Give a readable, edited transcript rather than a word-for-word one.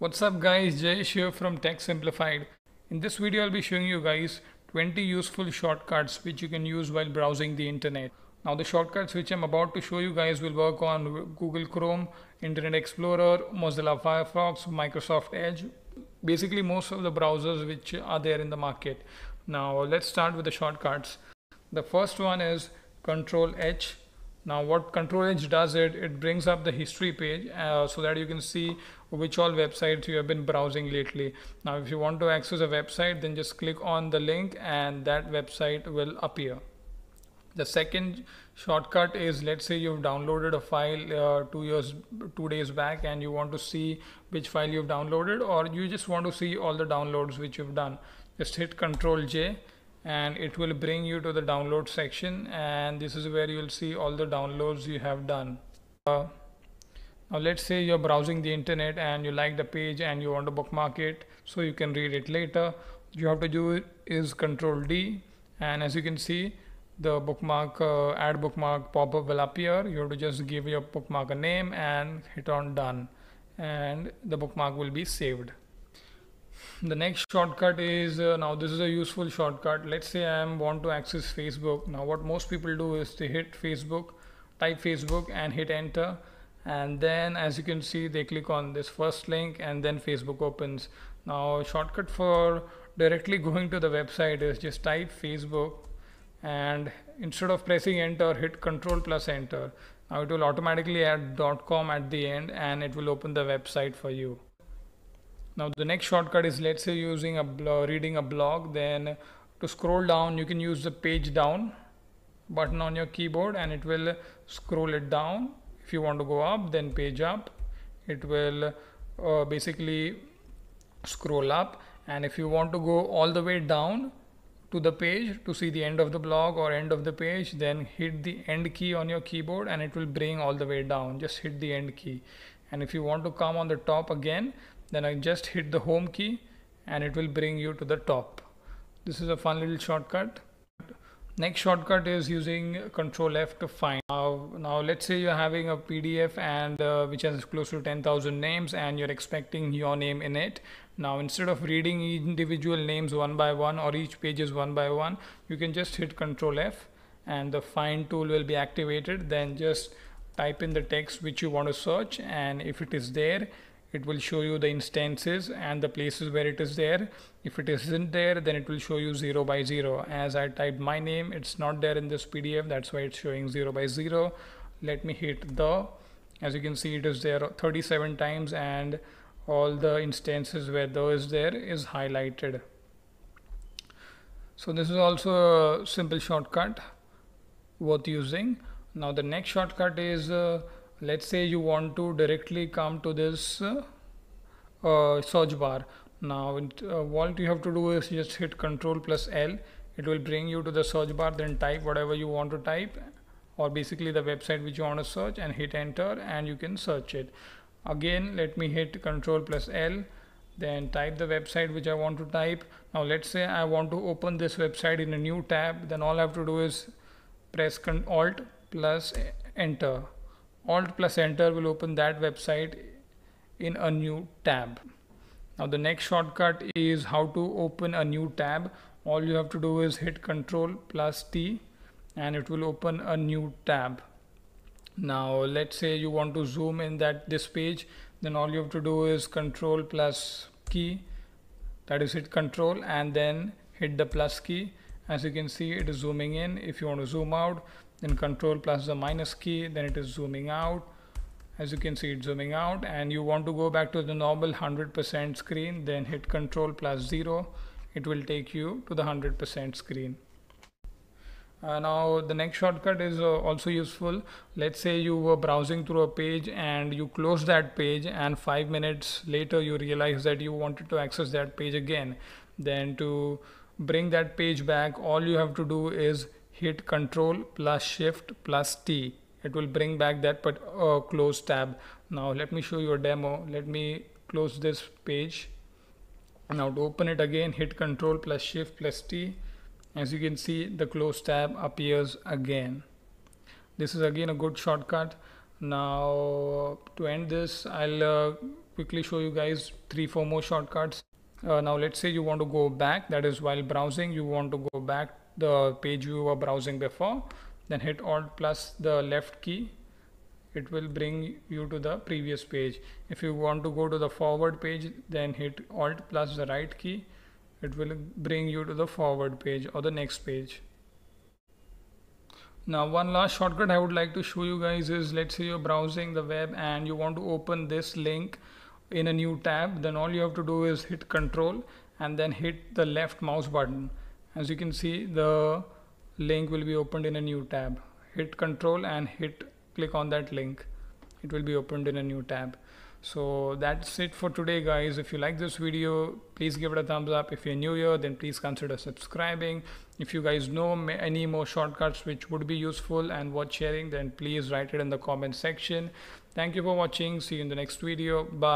What's up guys, Jayesh here from Tech Simplified. In this video I'll be showing you guys 20 useful shortcuts which you can use while browsing the internet. Now the shortcuts which I'm about to show you guys will work on Google Chrome, Internet Explorer, Mozilla Firefox, Microsoft Edge, basically most of the browsers which are there in the market. Now let's start with the shortcuts. The first one is Control H. Now what Control H does, it brings up the history page so that you can see which all websites you have been browsing lately. Now if you want to access a website, then just click on the link and that website will appear. The second shortcut is, let's say you've downloaded a file 2 days back and you want to see which file you've downloaded, or you just want to see all the downloads which you've done. Just hit Control J and it will bring you to the download section, and this is where you'll see all the downloads you have done. Now let's say you're browsing the internet and you like the page and you want to bookmark it so you can read it later. You have to do is Control D, and as you can see the bookmark add bookmark pop-up will appear. You have to just give your bookmark a name and hit on done, and the bookmark will be saved. The next shortcut is, now this is a useful shortcut. Let's say I want to access Facebook. Now what most people do is they hit Facebook, type Facebook and hit enter, and then as you can see they click on this first link and then Facebook opens. Now shortcut for directly going to the website is just type Facebook and instead of pressing enter, hit Control+ enter. Now it will automatically add .com at the end and it will open the website for you. Now the next shortcut is, let's say reading a blog, then to scroll down you can use the page down button on your keyboard and it will scroll it down. If you want to go up, then page up. It will basically scroll up, and if you want to go all the way down to the page to see the end of the blog or end of the page, then hit the end key on your keyboard and it will bring all the way down. Just hit the end key, and if you want to come on the top again, then I just hit the home key and it will bring you to the top. This is a fun little shortcut. Next shortcut is using Control F to find. Now let's say you're having a PDF and which has close to 10,000 names and you're expecting your name in it. Now instead of reading individual names one by one or each page is one by one, you can just hit Control F and the find tool will be activated. Then just type in the text which you want to search, and if it is there, it will show you the instances and the places where it is there. If it isn't there, then it will show you 0 by 0. As I typed my name, it's not there in this PDF, that's why it's showing 0 by 0. Let me hit the, as you can see it is there 37 times, and all the instances where the is there is highlighted. So this is also a simple shortcut worth using. Now the next shortcut is, let's say you want to directly come to this search bar. Now what you have to do is just hit Control+ L. It will bring you to the search bar, then type whatever you want to type, or basically the website which you want to search, and hit enter and you can search it. Again let me hit Control+ L, then type the website which I want to type. Now let's say I want to open this website in a new tab, then all I have to do is press Alt+ enter. Alt+ enter will open that website in a new tab. Now the next shortcut is how to open a new tab. All you have to do is hit Control+ T and it will open a new tab. Now let's say you want to zoom in this page, then all you have to do is Control+ key, that is hit Control and then hit the plus key. As you can see it is zooming in. If you want to zoom out, then Control+ the minus key, then it is zooming out. As you can see it's zooming out, and you want to go back to the normal 100% screen, then hit Control+ 0. It will take you to the 100% screen. Now the next shortcut is also useful. Let's say you were browsing through a page and you close that page, and 5 minutes later you realize that you wanted to access that page again. Then to bring that page back, all you have to do is hit Control+ Shift+ T. It will bring back that closed tab. Now let me show you a demo. Let me close this page. Now to open it again, hit Control+ Shift+ T. As you can see the closed tab appears again. This is again a good shortcut. Now to end this, I'll quickly show you guys 3-4 more shortcuts. Now let's say you want to go back, that is while browsing you want to go back the page you were browsing before, then hit Alt plus the left key. It will bring you to the previous page. If you want to go to the forward page, then hit Alt plus the right key. It will bring you to the forward page or the next page. Now one last shortcut I would like to show you guys is, let's say you're browsing the web and you want to open this link in a new tab, then all you have to do is hit Control and then hit the left mouse button. As you can see, the link will be opened in a new tab. Hit Control and click on that link. It will be opened in a new tab. So that's it for today, guys. If you like this video, please give it a thumbs up. If you're new here, then please consider subscribing. If you guys know any more shortcuts which would be useful and worth sharing, then please write it in the comment section. Thank you for watching. See you in the next video. Bye.